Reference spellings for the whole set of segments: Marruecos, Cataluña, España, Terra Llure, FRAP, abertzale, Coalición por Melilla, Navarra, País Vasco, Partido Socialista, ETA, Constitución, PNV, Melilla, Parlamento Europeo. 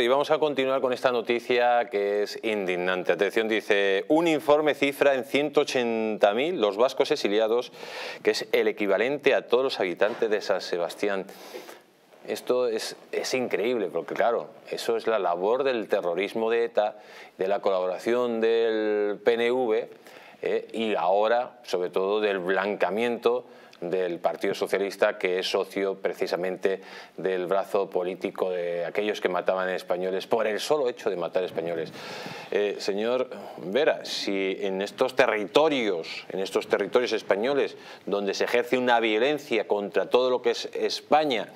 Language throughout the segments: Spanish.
Y vamos a continuar con esta noticia que es indignante. Atención, dice, un informe cifra en 180.000 los vascos exiliados, que es el equivalente a todos los habitantes de San Sebastián. Esto es increíble, porque claro, eso es la labor del terrorismo de ETA, de la colaboración del PNV y ahora, sobre todo, del blanqueamiento del Partido Socialista, que es socio precisamente del brazo político de aquellos que mataban españoles por el solo hecho de matar españoles. Señor Vera, si en estos territorios españoles donde se ejerce una violencia contra todo lo que es España,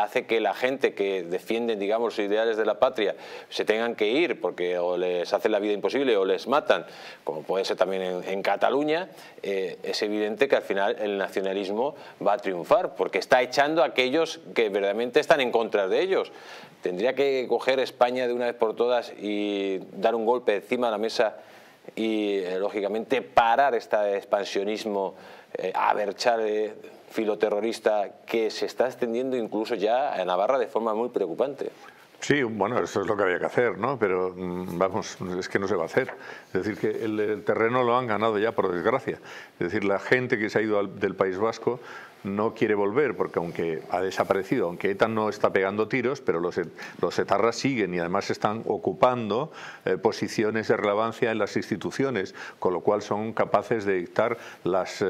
hace que la gente que defiende, digamos, los ideales de la patria se tengan que ir porque o les hacen la vida imposible o les matan, como puede ser también en Cataluña, es evidente que al final el nacionalismo va a triunfar, porque está echando a aquellos que verdaderamente están en contra de ellos. Tendría que coger España de una vez por todas y dar un golpe encima de la mesa y, lógicamente, parar este expansionismo abertzale filoterrorista que se está extendiendo incluso ya a Navarra de forma muy preocupante. Sí, bueno, eso es lo que había que hacer, ¿no? Pero vamos, es que no se va a hacer. Es decir, que el terreno lo han ganado ya, por desgracia. Es decir, la gente que se ha ido del País Vasco no quiere volver, porque aunque ha desaparecido, aunque ETA no está pegando tiros, pero los etarras siguen y además están ocupando posiciones de relevancia en las instituciones, con lo cual son capaces de dictar las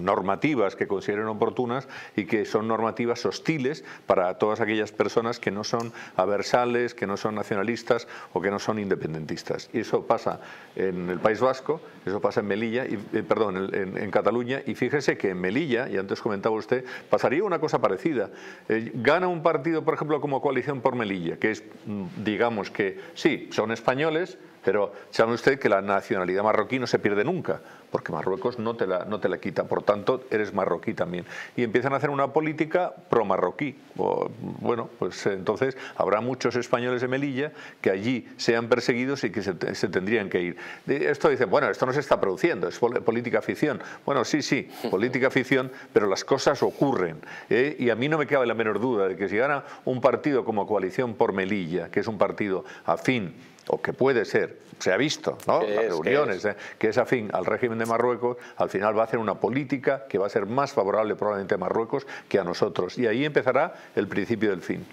normativas que consideren oportunas y que son normativas hostiles para todas aquellas personas que no son aversales, que no son nacionalistas o que no son independentistas. Y eso pasa en el País Vasco, eso pasa en Melilla, perdón, en Cataluña, y fíjese que en Melilla, y antes comentaba usted, pasaría una cosa parecida. Gana un partido, por ejemplo, como Coalición por Melilla, que es, digamos que sí, son españoles, pero sabe usted que la nacionalidad marroquí no se pierde nunca, porque Marruecos no te la quita, por tanto eres marroquí también. Y empiezan a hacer una política pro-marroquí. Bueno, pues entonces habrá muchos españoles de Melilla que allí sean perseguidos y que se tendrían que ir. Esto dice, bueno, esto no se está produciendo, es política ficción. Bueno, sí, política ficción, pero las cosas ocurren. Y a mí no me cabe la menor duda de que si gana un partido como Coalición por Melilla, que es un partido afín, o que puede ser, se ha visto, ¿no? Las reuniones, que es afín al régimen de Marruecos, al final va a hacer una política que va a ser más favorable probablemente a Marruecos que a nosotros. Y ahí empezará el principio del fin.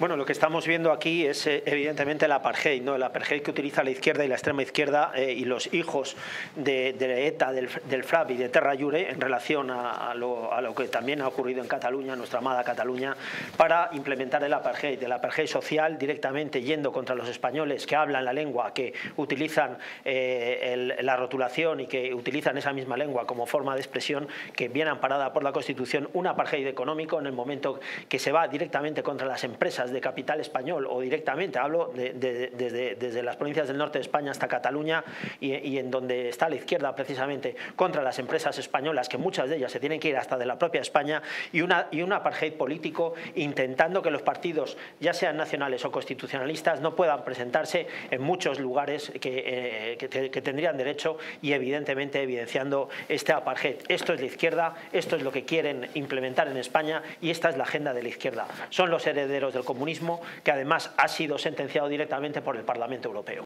Bueno, lo que estamos viendo aquí es evidentemente el apartheid, ¿no? El apartheid que utiliza la izquierda y la extrema izquierda y los hijos de ETA, del FRAP y de Terra Llure en relación a lo que también ha ocurrido en Cataluña, nuestra amada Cataluña, para implementar el apartheid social, directamente yendo contra los españoles que hablan la lengua, que utilizan la rotulación y que utilizan esa misma lengua como forma de expresión que viene amparada por la Constitución, un apartheid económico en el momento que se va directamente contra las empresas de capital español o directamente, hablo desde las provincias del norte de España hasta Cataluña y en donde está la izquierda precisamente contra las empresas españolas, que muchas de ellas se tienen que ir hasta de la propia España, y un apartheid político intentando que los partidos, ya sean nacionales o constitucionalistas, no puedan presentarse en muchos lugares que tendrían derecho, y evidentemente evidenciando este apartheid. Esto es la izquierda, esto es lo que quieren implementar en España y esta es la agenda de la izquierda. Son los herederos del comunismo, que además ha sido sentenciado directamente por el Parlamento Europeo.